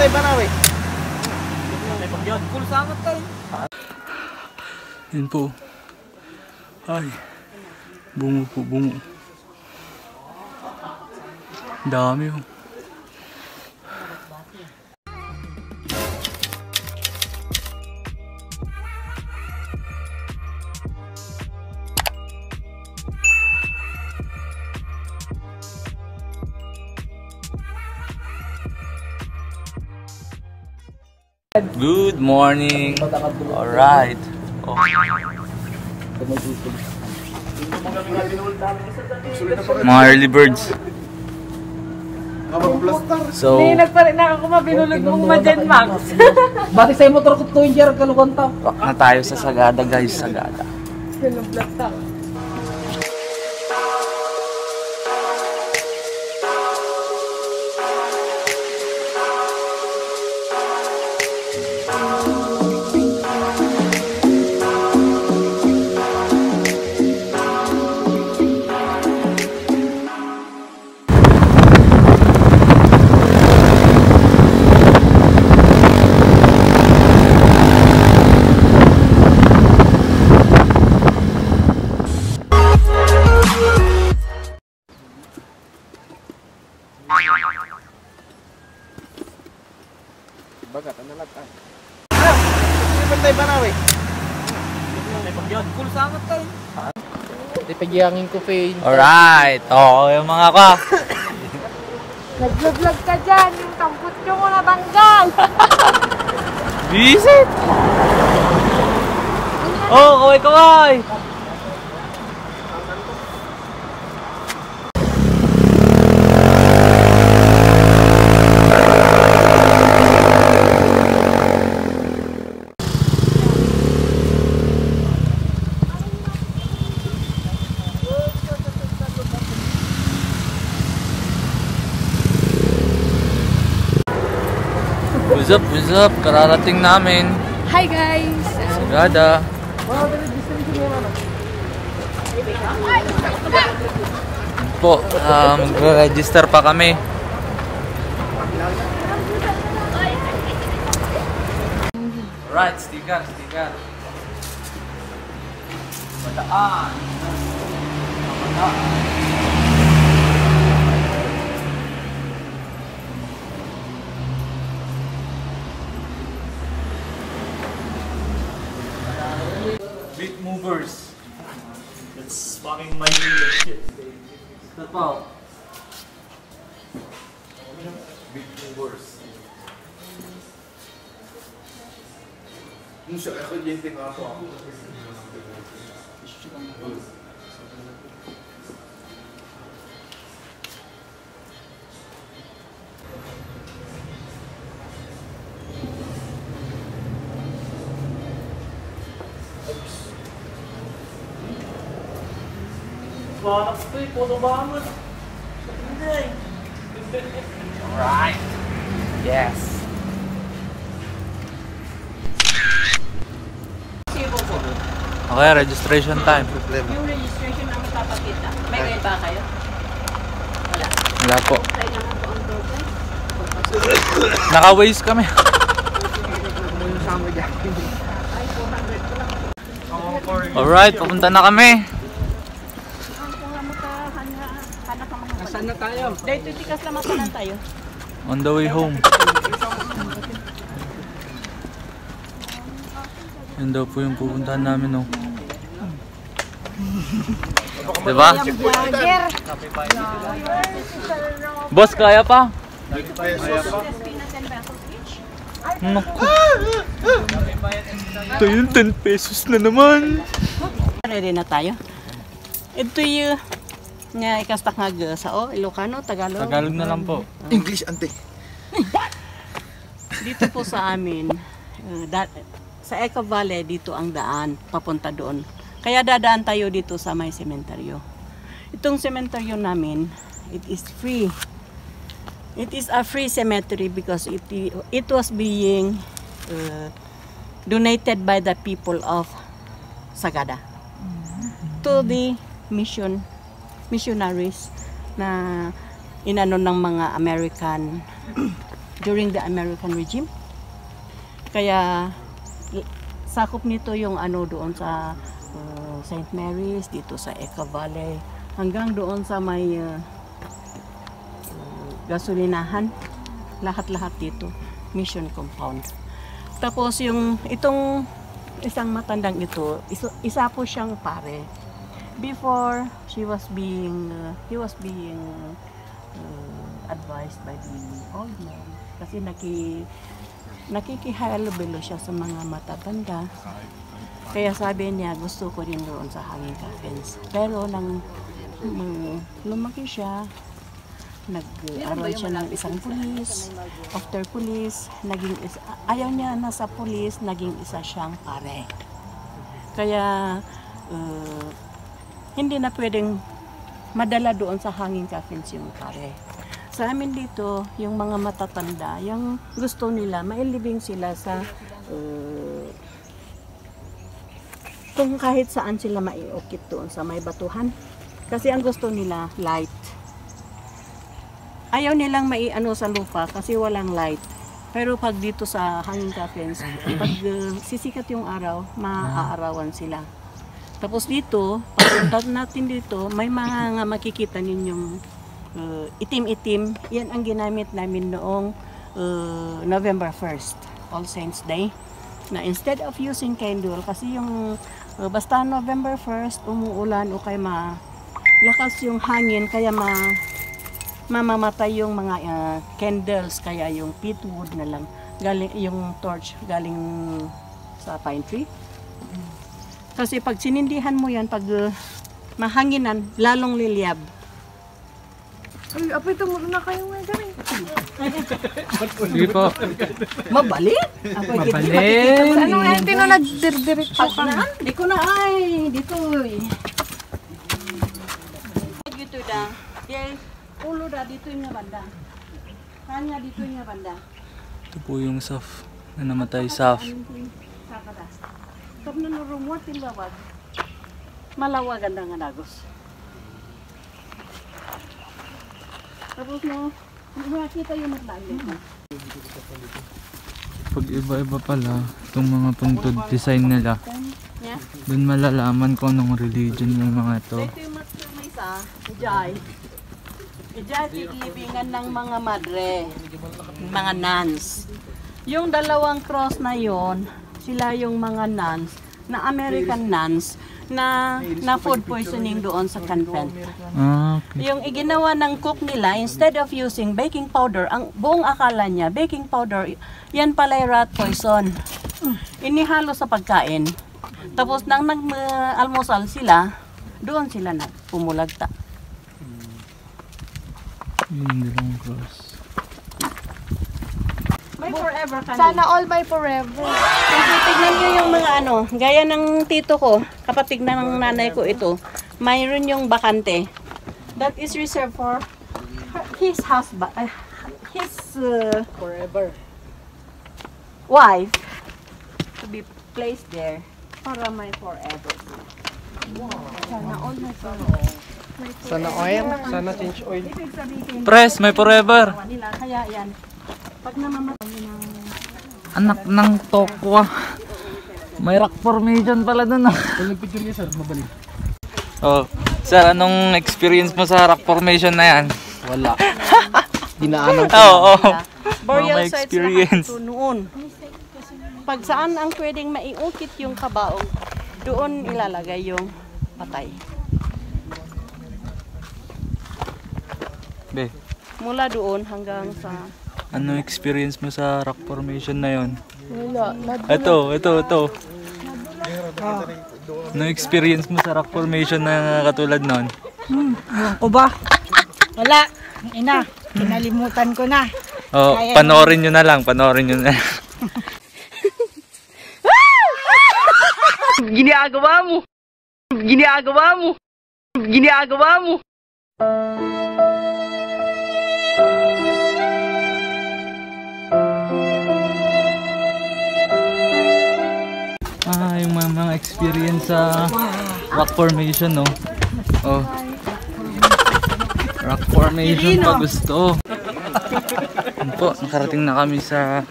tayo banawe. Yun po. Ay. Bungo po, bungo. Dami po. Good morning. Alright. Oh. Mga early birds. So, bakit sa motor ko to injer kalukan ta? Na tayo sa Sagada, guys, Sagada. Ipagiyangin ko pa yun. Alright. Oo, yung mga ka. Nag-vlog ka dyan. Yung tampot nyo ko nabanggal. Visit. Oh, kaway-kaway. What's up? Kararating namin. Hi guys! Sagada. Po, mag-register pa kami. Alright, sticker, sticker. Bataan. Bataan. Big movers. It's spawning my shit. Step out. Big movers. Alright. Yes. Okay, registration time. Yung registration ang papakita. May guide ba kayo? Wala. Wala po. Naka-waste kami. Alright, papunta na kami. Na tayo. Dito tikas naman pa lang tayo. On the way home. Yan daw po yung pupuntahan namin, oh. Diba? Boss, kaya pa? Naku. Ito yung 10 pesos na naman. Ready na tayo. Ito yung nya ikastak nga sa o Ilocano, Tagalog. Tagalog na lang po. English ante. Dito po sa amin, sa Ekavale dito ang daan papunta doon. Kaya dadaan tayo dito sa may sementeryo. Itong sementeryo namin, it is free. It is a free cemetery because it was being donated by the people of Sagada to the missionaries na inano ng mga American during the American regime. Kaya sakop nito yung ano doon sa Saint Mary's, dito sa Ekavale, hanggang doon sa may gasolinahan, lahat-lahat dito, mission compound. Tapos yung itong isang matandang ito, isa po siyang pare. Before he was being advised by the old man kasi nakikihalubilo siya sa mga matatanda. Kaya sabi niya, gusto ko rin doon sa hanging cafes. Pero nang lumaki siya, nag-aral siya ng isang pulis. After pulis, naging isa, ayaw niya na sa pulis, naging isa siyang pare. Kaya hindi na pwedeng madala doon sa hanging cafes yung pare. Sa amin dito, yung mga matatanda, yung gusto nila, mailibing sila sa kung kahit saan sila maiukit doon sa may batuhan. Kasi ang gusto nila, light. Ayaw nilang maiano sa lupa kasi walang light. Pero pag dito sa hanging cafes, pag sisikat yung araw, maaarawan sila. Tapos dito, pagpunta natin dito, may mga makikita ninyong itim-itim. Yan ang ginamit namin noong November 1st, All Saints Day. Na instead of using candle, kasi yung basta November 1st umuulan o kay malakas yung hangin, kaya mamamatay yung mga candles, kaya yung pitwood na lang, galing yung torch galing sa pine tree. Kasi pag sinindihan mo yan, pag mahanginan, lalong liliyab. Ay, apoy, tumulong na kayo ngayon dyan. Sige po. Mabalik? Apoy, mabalik. Ano nga, hindi na nagdirdirik po ka na? Hindi ko na, ay, dito. Dito da. Yes, ulo da, dito yung banda. Kanya, dito yung banda. Ito po yung saf, na namatay saf. Sagada. Kap na narumot yung lawag. Malawagan na nga nagos. Tapos mo, nakita yung naglalit. Pag iba-iba pala, itong mga puntod design nila, dun malalaman ko anong religion yung mga ito. Ito yung matumaysa, Ijay. Ijay, tiglibingan ng mga madre, mga nuns. Yung dalawang cross na yon, sila yung mga nuns, na American nuns, na food poisoning doon sa convent. Okay. Yung iginawa ng cook nila, instead of using baking powder, ang buong akala niya, baking powder, yan pala yung rat poison. Inihalo sa pagkain. Tapos nang nag-almusal sila, doon sila nagpumulagta. My forever kanina. Sana all my forever. Kasi tignan nyo yung mga ano, gaya ng tito ko, kapatid na ng nanay ko ito, mayroon yung bakante. That is reserved for his husband, his forever wife to be placed there para my forever. Wow. Sana all my forever. Sana oil, sana change oil. Press, my forever. Kaya yan. Pag namamatay ng anak ng tokwa. May rock formation pala doon. Nagpicture niya sir, mabalik. Oh, sir, anong experience mo sa rock formation na yan? Wala. Dinaanan ko. Oo. Burial sites na ito noon. Pag saan ang pwedeng maiukit yung kabaong, doon ilalagay yung patay. Be. Mula doon hanggang sa... Ano experience mo sa rock formation na yon? Wala. Ito. Ano experience mo sa rock formation na katulad nun? O ba? Wala. Ina, kinalimutan ko na. Oh, panoorin nyo na lang. Giniagawa mo! Yung mga experience sa rock formation, no? Oh. Rock formation pa gusto. Yun po, nakarating na kami sa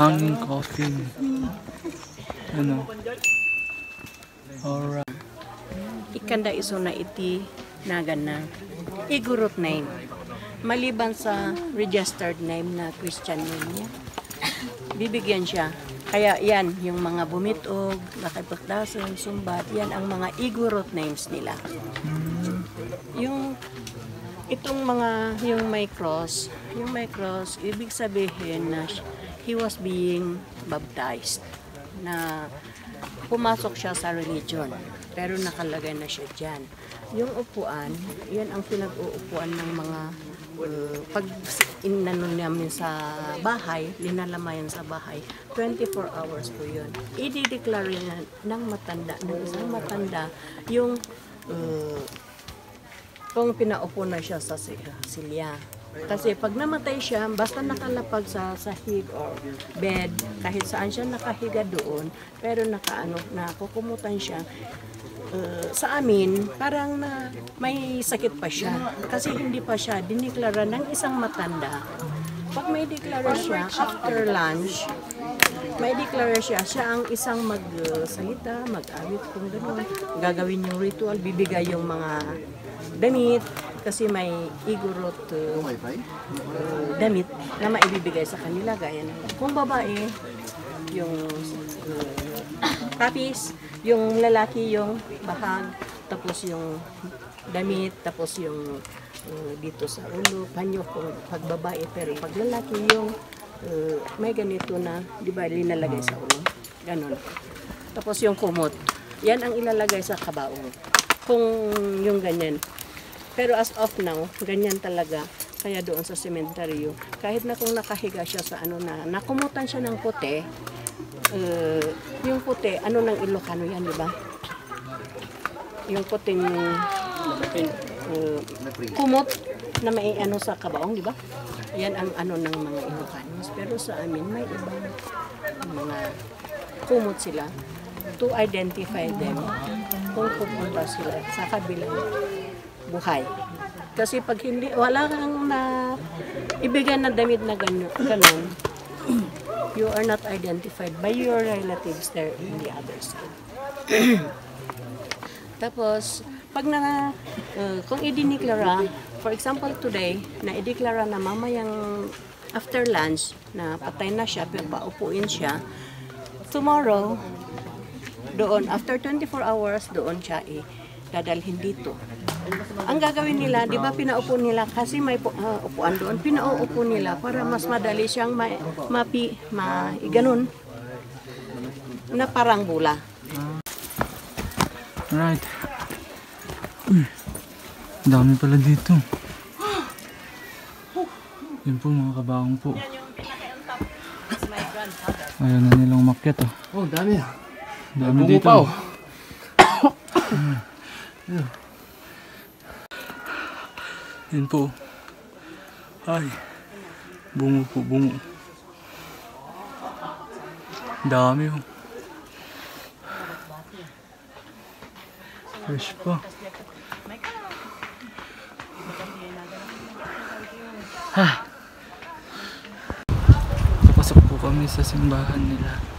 Hanging Coffin. Ano? Alright. Ikanda iso na iti nagan na Igorot name. Maliban sa registered name na Christian name niya, bibigyan siya. Kaya yan, yung mga bumitog, nakapagdasan, sumbat, yan ang mga Igorot names nila. Yung, itong mga, yung may cross, ibig sabihin na he was being baptized, na pumasok siya sa religion, pero nakalagay na siya dyan. Yung upuan, yan ang pinag-uupuan ng mga, pag inanon namin sa bahay, linalamayan sa bahay, 24 hours po yun. Idideclare na ng matanda, yung kung pinaupo na siya sa silya. Kasi pag namatay siya, basta nakalapag sa sahig or bed, kahit saan siya nakahiga doon, pero nakaano, nakukumutan siya. Sa amin, parang na may sakit pa siya kasi hindi pa siya dineklara ng isang matanda. Pag may deklara siya, after lunch, may deklara siya, siya ang isang magsalita, mag-awit kung gano'n. Gagawin yung ritual, bibigay yung mga damit kasi may Igorot damit na maibibigay sa kanila. Gaya na, kung babae, yung tapis, yung lalaki yung bahag, tapos yung damit, tapos yung dito sa ulo, panyo kung pagbabae, pero pag lalaki yung may ganito na, di ba, linalagay sa ulo, ganun. Tapos yung kumot, yan ang ilalagay sa kabaong, kung yung ganyan. Pero as of now, ganyan talaga. Kaya doon sa sementaryo, kahit na kung nakahiga siya sa ano na, nakumutan siya ng puti, yung puti, ano ng Ilocano yan, di ba? Yung puting kumot na may ano sa kabaong, di ba? Yan ang ano ng mga Ilocanos. Pero sa amin, may ibang mga kumot sila to identify them kung pupunta sila sa kabilang buhay. Kasi pag hindi, wala kang na ibigay na damit na ganun, you are not identified by your relatives there in the other side. Tapos, pag na, kung idineklara, for example today, na ideklara na mamayang after lunch, na patay na siya, pero paupuin siya, tomorrow, doon, after 24 hours, doon siya dadalhin dito. Ang gagawin nila, di ba pinaupo nila kasi may upuan doon, pinauupo nila para mas madali siyang ganun, na parang bula. Alright. Dami pala dito. Yun po mga kabaong po. Ayaw na nilang umakyat. Oh, dami. Dami dito. Yun po. Ay, bungo po, bungo. Dami po. Fresh po. Tapos po kami sa simbahan nila.